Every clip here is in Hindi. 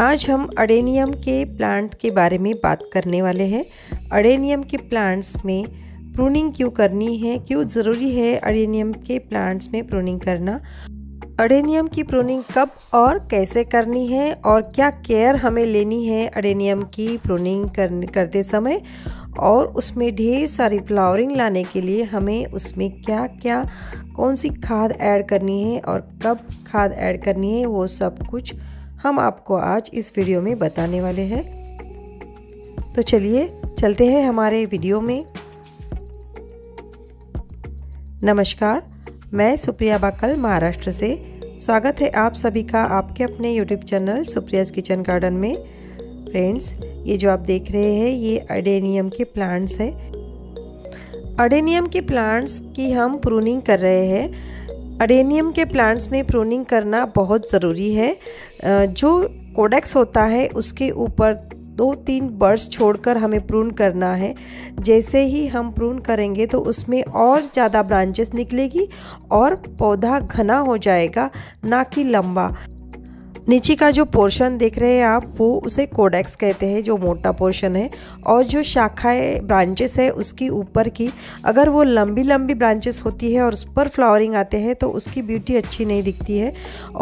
आज हम अडेनियम के प्लांट के बारे में बात करने वाले हैं। अडेनियम के प्लांट्स में प्रूनिंग क्यों करनी है, क्यों ज़रूरी है अडेनियम के प्लांट्स में प्रूनिंग करना, अडेनियम की प्रूनिंग कब और कैसे करनी है और क्या केयर हमें लेनी है अडेनियम की प्रूनिंग करते समय, और उसमें ढेर सारी फ्लावरिंग लाने के लिए हमें उसमें कौन सी खाद ऐड करनी है और कब खाद ऐड करनी है, वो सब कुछ हम आपको आज इस वीडियो में बताने वाले हैं। तो चलिए चलते हैं हमारे वीडियो में। नमस्कार, मैं सुप्रिया बाकल महाराष्ट्र से। स्वागत है आप सभी का आपके अपने YouTube channel Supriya kitchen garden में। फ्रेंड्स, ये जो आप देख रहे हैं ये अडेनियम के प्लांट्स हैं। अडेनियम के प्लांट्स की हम प्रूनिंग कर रहे हैं। अडेनियम के प्लांट्स में प्रूनिंग करना बहुत ज़रूरी है। जो कोडेक्स होता है उसके ऊपर 2-3 बर्ड्स छोड़कर हमें प्रून करना है। जैसे ही हम प्रून करेंगे तो उसमें और ज़्यादा ब्रांचेस निकलेगी और पौधा घना हो जाएगा, ना कि लंबा। नीचे का जो पोर्शन देख रहे हैं आप, वो उसे कोडेक्स कहते हैं, जो मोटा पोर्शन है। और जो शाखाएं ब्रांचेस है उसकी ऊपर की, अगर वो लंबी लंबी ब्रांचेस होती है और उस पर फ्लावरिंग आते हैं तो उसकी ब्यूटी अच्छी नहीं दिखती है।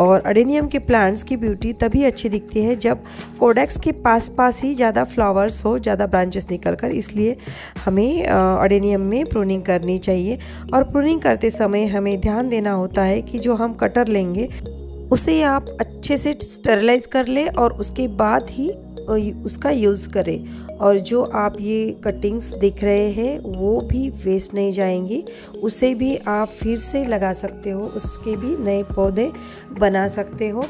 और अडेनियम के प्लांट्स की ब्यूटी तभी अच्छी दिखती है जब कोडेक्स के पास पास ही ज़्यादा फ्लावर्स हो, ज़्यादा ब्रांचेस निकल कर। इसलिए हमें अडेनियम में प्रूनिंग करनी चाहिए। और प्रूनिंग करते समय हमें ध्यान देना होता है कि जो हम कटर लेंगे उसे आप अच्छे से स्टरलाइज कर ले और उसके बाद ही उसका यूज़ करें। और जो आप ये कटिंग्स देख रहे हैं वो भी वेस्ट नहीं जाएंगी, उसे भी आप फिर से लगा सकते हो, उसके भी नए पौधे बना सकते हो।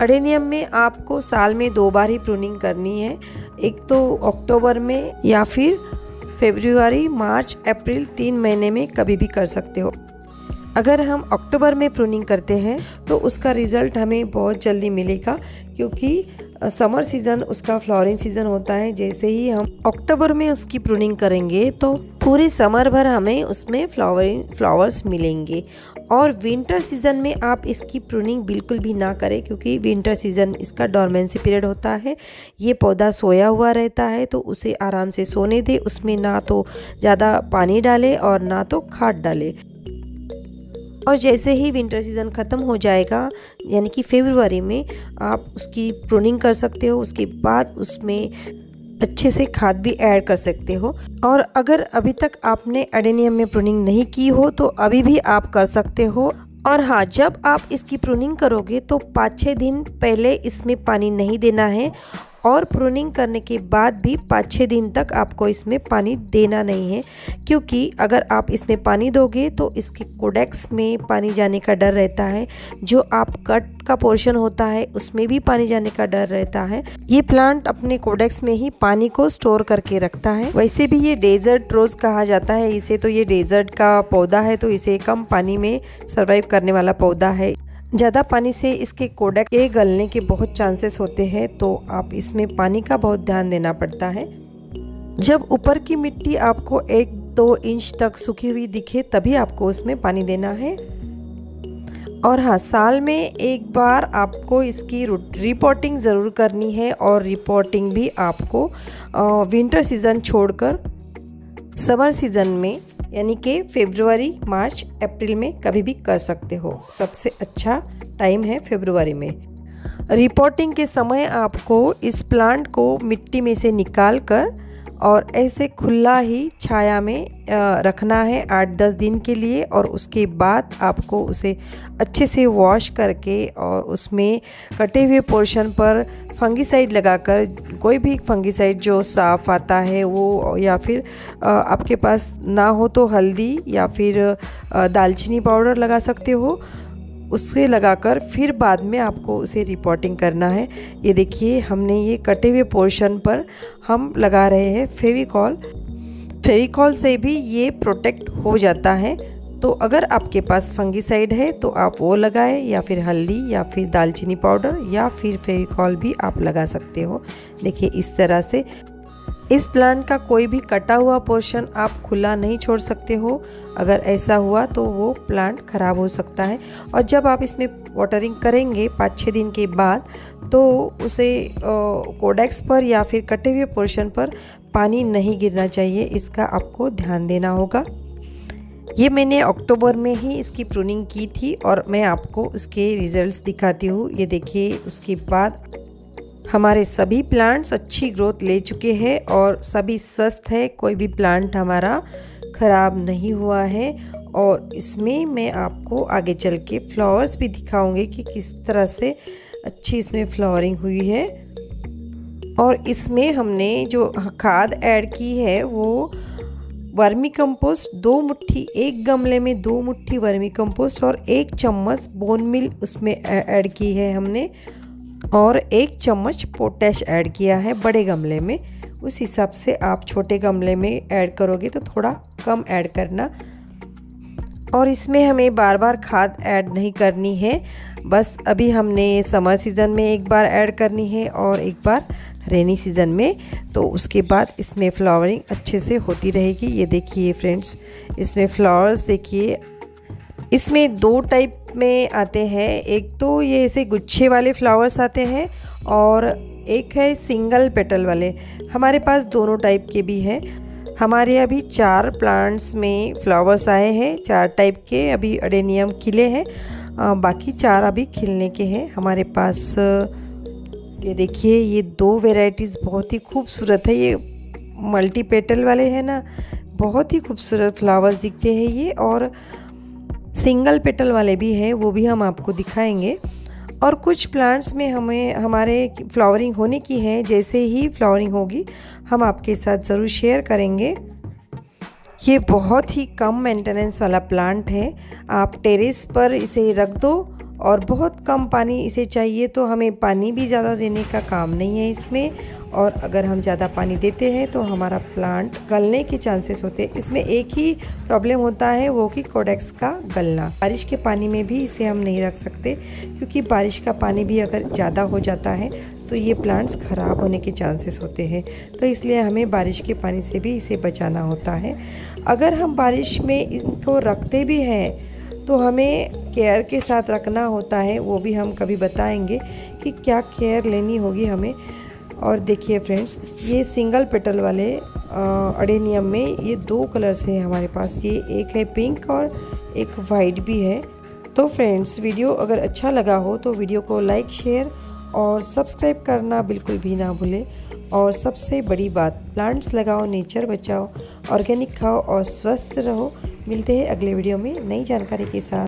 अडेनियम में आपको साल में 2 बार ही प्रूनिंग करनी है। एक तो अक्टूबर में या फिर फरवरी, मार्च, अप्रैल, 3 महीने में कभी भी कर सकते हो। अगर हम अक्टूबर में प्रूनिंग करते हैं तो उसका रिज़ल्ट हमें बहुत जल्दी मिलेगा, क्योंकि समर सीज़न उसका फ्लावरिंग सीज़न होता है। जैसे ही हम अक्टूबर में उसकी प्रूनिंग करेंगे तो पूरे समर भर हमें उसमें फ्लावर्स मिलेंगे। और विंटर सीज़न में आप इसकी प्रूनिंग बिल्कुल भी ना करें, क्योंकि विंटर सीज़न इसका डॉर्मेंसी पीरियड होता है। ये पौधा सोया हुआ रहता है तो उसे आराम से सोने दे, उसमें ना तो ज़्यादा पानी डाले और ना तो खाद डाले। और जैसे ही विंटर सीज़न ख़त्म हो जाएगा, यानी कि फरवरी में, आप उसकी प्रूनिंग कर सकते हो। उसके बाद उसमें अच्छे से खाद भी ऐड कर सकते हो। और अगर अभी तक आपने अडेनियम में प्रूनिंग नहीं की हो तो अभी भी आप कर सकते हो। और हाँ, जब आप इसकी प्रूनिंग करोगे तो 5-6 दिन पहले इसमें पानी नहीं देना है, और प्रूनिंग करने के बाद भी 5-6 दिन तक आपको इसमें पानी देना नहीं है, क्योंकि अगर आप इसमें पानी दोगे तो इसके कोडेक्स में पानी जाने का डर रहता है। जो आप कट का पोर्शन होता है उसमें भी पानी जाने का डर रहता है। ये प्लांट अपने कोडेक्स में ही पानी को स्टोर करके रखता है। वैसे भी ये डेजर्ट रोज़ कहा जाता है इसे, तो ये डेजर्ट का पौधा है, तो इसे कम पानी में सर्वाइव करने वाला पौधा है। ज़्यादा पानी से इसके कोडेक्स के गलने के बहुत चांसेस होते हैं, तो आप इसमें पानी का बहुत ध्यान देना पड़ता है। जब ऊपर की मिट्टी आपको 1-2 इंच तक सूखी हुई दिखे तभी आपको उसमें पानी देना है। और हाँ, साल में 1 बार आपको इसकी रिपोर्टिंग ज़रूर करनी है। और रिपोर्टिंग भी आपको विंटर सीज़न छोड़कर समर सीज़न में, यानी कि फरवरी, मार्च, अप्रैल में कभी भी कर सकते हो। सबसे अच्छा टाइम है फरवरी में। रिपोर्टिंग के समय आपको इस प्लांट को मिट्टी में से निकाल कर और ऐसे खुला ही छाया में रखना है 8-10 दिन के लिए। और उसके बाद आपको उसे अच्छे से वॉश करके और उसमें कटे हुए पोर्शन पर फंगीसाइड लगाकर, कोई भी फंगीसाइड जो साफ आता है वो, या फिर आपके पास ना हो तो हल्दी या फिर दालचीनी पाउडर लगा सकते हो, उससे लगाकर फिर बाद में आपको उसे रिपोर्टिंग करना है। ये देखिए, हमने ये कटे हुए पोर्शन पर हम लगा रहे हैं फेविकॉल। फेविकॉल से भी ये प्रोटेक्ट हो जाता है। तो अगर आपके पास फंगीसाइड है तो आप वो लगाएं, या फिर हल्दी या फिर दालचीनी पाउडर या फिर फेविकॉल भी आप लगा सकते हो। देखिए, इस तरह से इस प्लांट का कोई भी कटा हुआ पोर्शन आप खुला नहीं छोड़ सकते हो, अगर ऐसा हुआ तो वो प्लांट खराब हो सकता है। और जब आप इसमें वाटरिंग करेंगे 5-6 दिन के बाद तो उसे कोडेक्स पर या फिर कटे हुए पोर्शन पर पानी नहीं गिरना चाहिए, इसका आपको ध्यान देना होगा। ये मैंने अक्टूबर में ही इसकी प्रूनिंग की थी और मैं आपको उसके रिजल्ट्स दिखाती हूँ। ये देखिए, उसके बाद हमारे सभी प्लांट्स अच्छी ग्रोथ ले चुके हैं और सभी स्वस्थ है, कोई भी प्लांट हमारा ख़राब नहीं हुआ है। और इसमें मैं आपको आगे चल के फ्लावर्स भी दिखाऊंगी कि किस तरह से अच्छी इसमें फ्लावरिंग हुई है। और इसमें हमने जो खाद ऐड की है वो वर्मीकम्पोस्ट 2 मुट्ठी, एक गमले में 2 मुट्ठी वर्मीकम्पोस्ट और 1 चम्मच बोन मील उसमें ऐड की है हमने, और 1 चम्मच पोटैश ऐड किया है बड़े गमले में। उस हिसाब से आप छोटे गमले में ऐड करोगे तो थोड़ा कम ऐड करना। और इसमें हमें बार बार खाद ऐड नहीं करनी है, बस अभी हमने समर सीज़न में एक बार ऐड करनी है और एक बार रेनी सीज़न में, तो उसके बाद इसमें फ्लावरिंग अच्छे से होती रहेगी। ये देखिए फ्रेंड्स, इसमें फ्लावर्स देखिए, इसमें 2 टाइप में आते हैं। एक तो ये ऐसे गुच्छे वाले फ्लावर्स आते हैं और एक है सिंगल पेटल वाले। हमारे पास दोनों टाइप के भी हैं। हमारे अभी 4 प्लांट्स में फ्लावर्स आए हैं, 4 टाइप के अभी एडेनियम खिले हैं, बाकी 4 अभी खिलने के हैं हमारे पास। ये देखिए, ये 2 वेराइटीज़ बहुत ही खूबसूरत है। ये मल्टी पेटल वाले हैं ना, बहुत ही खूबसूरत फ्लावर्स दिखते हैं ये, और सिंगल पेटल वाले भी हैं, वो भी हम आपको दिखाएंगे। और कुछ प्लांट्स में हमें हमारे फ्लावरिंग होने की है, जैसे ही फ्लावरिंग होगी हम आपके साथ ज़रूर शेयर करेंगे। ये बहुत ही कम मेंटेनेंस वाला प्लांट है, आप टेरेस पर इसे रख दो और बहुत कम पानी इसे चाहिए, तो हमें पानी भी ज़्यादा देने का काम नहीं है इसमें। और अगर हम ज़्यादा पानी देते हैं तो हमारा प्लांट गलने के चांसेस होते हैं। इसमें एक ही प्रॉब्लम होता है, वो कि कोडेक्स का गलना। बारिश के पानी में भी इसे हम नहीं रख सकते, क्योंकि बारिश का पानी भी अगर ज़्यादा हो जाता है तो ये प्लांट्स ख़राब होने के चांसेस होते हैं, तो इसलिए हमें बारिश के पानी से भी इसे बचाना होता है। अगर हम बारिश में इनको रखते भी हैं तो हमें केयर के साथ रखना होता है, वो भी हम कभी बताएंगे कि क्या केयर लेनी होगी हमें। और देखिए फ्रेंड्स, ये सिंगल पेटल वाले एडेनियम में ये 2 कलर्स हैं हमारे पास, ये एक है पिंक और एक वाइट भी है। तो फ्रेंड्स, वीडियो अगर अच्छा लगा हो तो वीडियो को लाइक, शेयर और सब्सक्राइब करना बिल्कुल भी ना भूलें। और सबसे बड़ी बात, प्लांट्स लगाओ, नेचर बचाओ, ऑर्गेनिक खाओ और स्वस्थ रहो। मिलते हैं अगले वीडियो में नई जानकारी के साथ।